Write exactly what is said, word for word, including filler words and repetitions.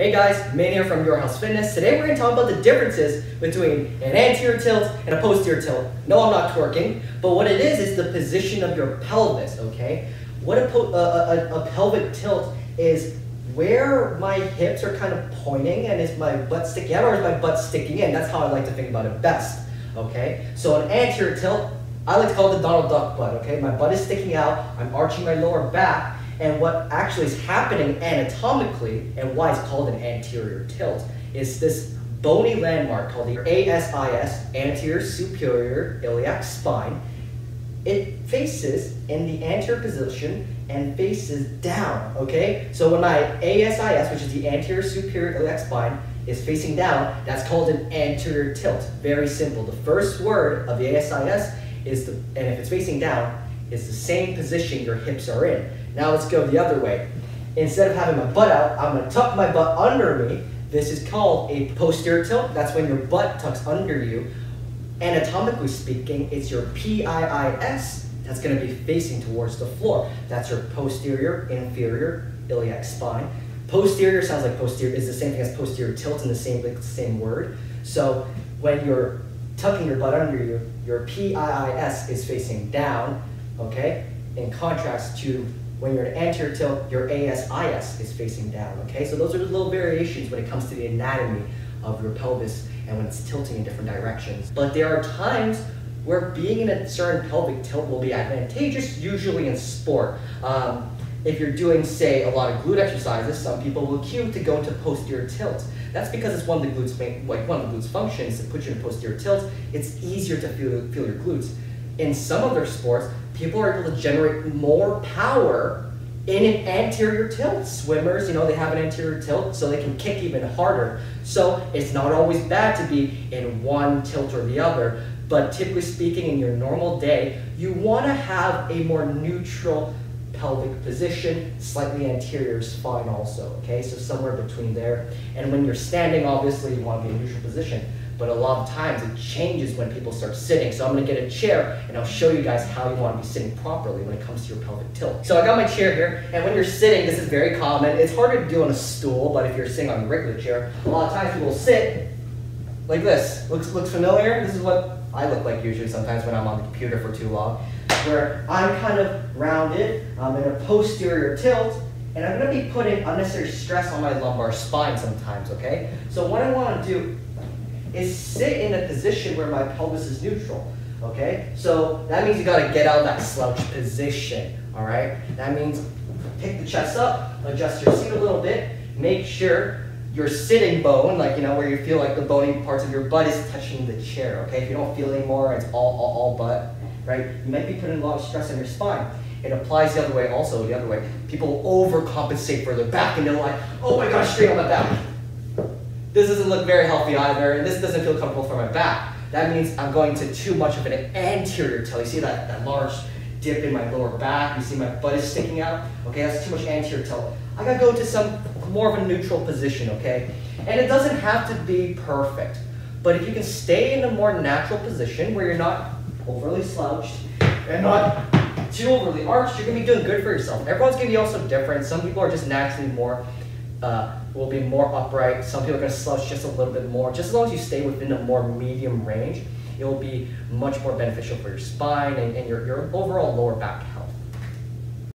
Hey guys, Manny here from Your House Fitness. Today we're going to talk about the differences between an anterior tilt and a posterior tilt. No, I'm not twerking, but what it is is the position of your pelvis, okay? What a, a, a, a pelvic tilt is where my hips are kind of pointing and is my butt sticking out or is my butt sticking in? That's how I like to think about it best, okay? So an anterior tilt, I like to call it the Donald Duck butt, okay? My butt is sticking out, I'm arching my lower back, and what actually is happening anatomically and why it's called an anterior tilt is this bony landmark called the A S I S, anterior superior iliac spine. It faces in the anterior position and faces down, okay? So when my A S I S, which is the anterior superior iliac spine, is facing down, that's called an anterior tilt. Very simple. The first word of the A S I S is the, and if it's facing down, is the same position your hips are in. Now let's go the other way. Instead of having my butt out, I'm gonna tuck my butt under me. This is called a posterior tilt. That's when your butt tucks under you. Anatomically speaking, it's your P I I S that's gonna be facing towards the floor. That's your posterior, inferior, iliac spine. Posterior sounds like posterior, is the same thing as posterior tilt in the same, like, same word. So when you're tucking your butt under you, your P I I S is facing down, okay? In contrast to when you're in an anterior tilt, your A S I S is facing down, okay? So those are the little variations when it comes to the anatomy of your pelvis and when it's tilting in different directions. But there are times where being in a certain pelvic tilt will be advantageous, usually in sport. Um, if you're doing, say, a lot of glute exercises, some people will cue to go into posterior tilt. That's because it's one of the glutes, main, like one of the glutes functions to put you in posterior tilt. It's easier to feel, feel your glutes. In some other sports, people are able to generate more power in an anterior tilt. Swimmers, you know, they have an anterior tilt, so they can kick even harder. So it's not always bad to be in one tilt or the other, but typically speaking, in your normal day, you want to have a more neutral pelvic position, slightly anterior is fine also, okay? So somewhere between there. And when you're standing, obviously, you want to be in a neutral position. But a lot of times it changes when people start sitting. So I'm gonna get a chair and I'll show you guys how you wanna be sitting properly when it comes to your pelvic tilt. So I got my chair here, and when you're sitting, this is very common. It's harder to do on a stool, but if you're sitting on a regular chair, a lot of times people sit like this. Looks, looks familiar? This is what I look like usually sometimes when I'm on the computer for too long, where I'm kind of rounded, I'm in a posterior tilt, and I'm gonna be putting unnecessary stress on my lumbar spine sometimes, okay? So what I wanna do is sit in a position where my pelvis is neutral, okay? So that means you gotta get out of that slouch position, all right? That means pick the chest up, adjust your seat a little bit, make sure your sitting bone, like, you know, where you feel like the bony parts of your butt is touching the chair, okay? If you don't feel anymore, it's all, all, all butt, right? You might be putting a lot of stress on your spine. It applies the other way also, the other way. People overcompensate for their back and they're like, oh my gosh, straight on my back. This doesn't look very healthy either, and this doesn't feel comfortable for my back. That means I'm going to too much of an anterior tilt. You see that, that large dip in my lower back? You see my butt is sticking out? Okay, that's too much anterior tilt. I gotta go to some more of a neutral position, okay? And it doesn't have to be perfect, but if you can stay in a more natural position where you're not overly slouched and not too overly arched, you're gonna be doing good for yourself. Everyone's gonna be also different. Some people are just naturally more Uh, will be more upright. Some people are going to slouch just a little bit more. Just as long as you stay within a more medium range, it will be much more beneficial for your spine and, and your, your overall lower back